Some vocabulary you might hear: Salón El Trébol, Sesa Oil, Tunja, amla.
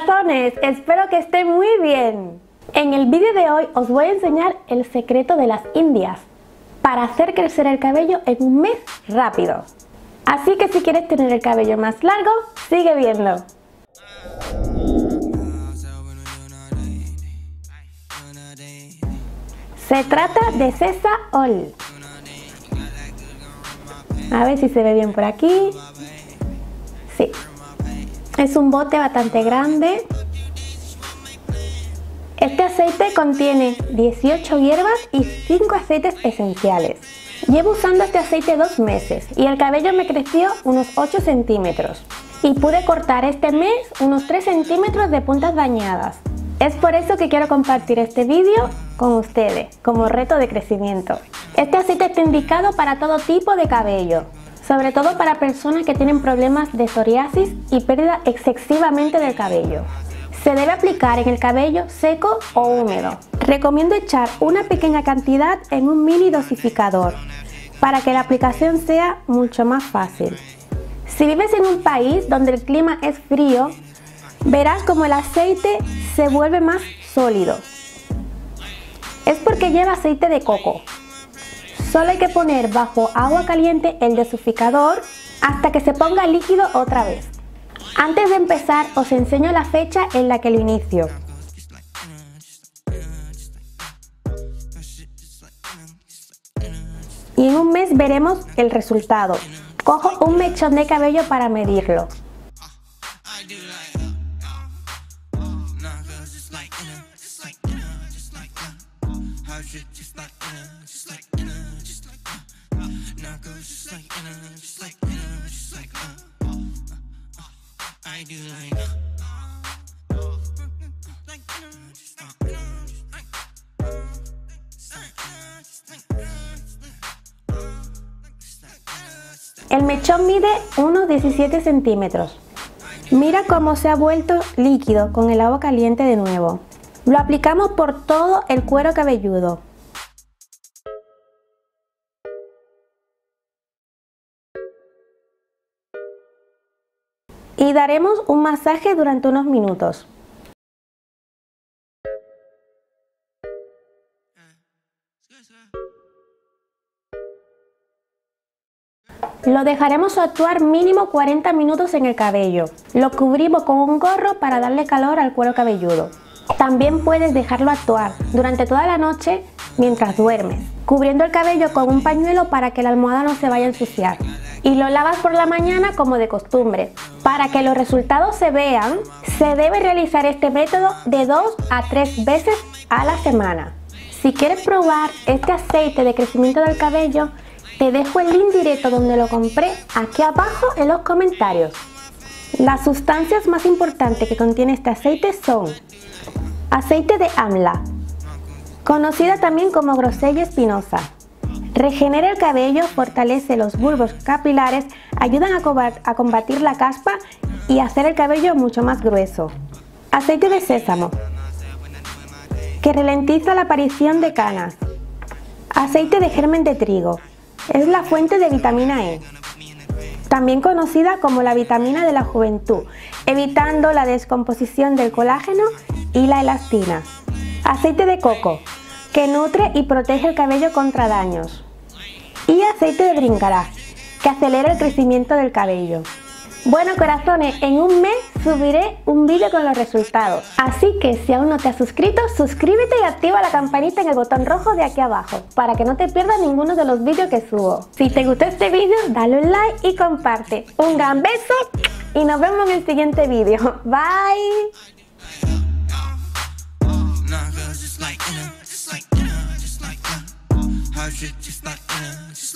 corazones, espero que estén muy bien. En el vídeo de hoy os voy a enseñar el secreto de las indias para hacer crecer el cabello en un mes rápido. Así que si quieres tener el cabello más largo, sigue viendo. Se trata de Sesa Oil. A ver si se ve bien por aquí. Sí. Es un bote bastante grande. Este aceite contiene 18 hierbas y 5 aceites esenciales. Llevo usando este aceite 2 meses y el cabello me creció unos 8 centímetros. Y pude cortar este mes unos 3 centímetros de puntas dañadas. Es por eso que quiero compartir este vídeo con ustedes, como reto de crecimiento. Este aceite está indicado para todo tipo de cabello, sobre todo para personas que tienen problemas de psoriasis y pérdida excesivamente del cabello. Se debe aplicar en el cabello seco o húmedo. Recomiendo echar una pequeña cantidad en un mini dosificador, para que la aplicación sea mucho más fácil. Si vives en un país donde el clima es frío, verás como el aceite se vuelve más sólido. Es porque lleva aceite de coco. Solo hay que poner bajo agua caliente el dosificador hasta que se ponga líquido otra vez. Antes de empezar os enseño la fecha en la que lo inicio. Y en un mes veremos el resultado. Cojo un mechón de cabello para medirlo. El mechón mide unos 17 centímetros. Mira cómo se ha vuelto líquido con el agua caliente de nuevo. Lo aplicamos por todo el cuero cabelludo. Y daremos un masaje durante unos minutos. Lo dejaremos actuar mínimo 40 minutos en el cabello. Lo cubrimos con un gorro para darle calor al cuero cabelludo. También puedes dejarlo actuar durante toda la noche mientras duermes, cubriendo el cabello con un pañuelo para que la almohada no se vaya a ensuciar. Y lo lavas por la mañana como de costumbre. Para que los resultados se vean, se debe realizar este método de 2 a 3 veces a la semana. Si quieres probar este aceite de crecimiento del cabello, te dejo el link directo donde lo compré aquí abajo en los comentarios. Las sustancias más importantes que contiene este aceite son aceite de amla, conocida también como grosella espinosa. Regenera el cabello, fortalece los bulbos capilares, ayudan a combatir la caspa y hacer el cabello mucho más grueso. Aceite de sésamo, que ralentiza la aparición de canas. Aceite de germen de trigo, es la fuente de vitamina E, también conocida como la vitamina de la juventud, evitando la descomposición del colágeno y la elastina. Aceite de coco, que nutre y protege el cabello contra daños. Y aceite de brincarás, que acelera el crecimiento del cabello. Bueno corazones, en un mes subiré un vídeo con los resultados. Así que si aún no te has suscrito, suscríbete y activa la campanita en el botón rojo de aquí abajo, para que no te pierdas ninguno de los vídeos que subo. Si te gustó este vídeo, dale un like y comparte. Un gran beso y nos vemos en el siguiente vídeo. Bye. Just like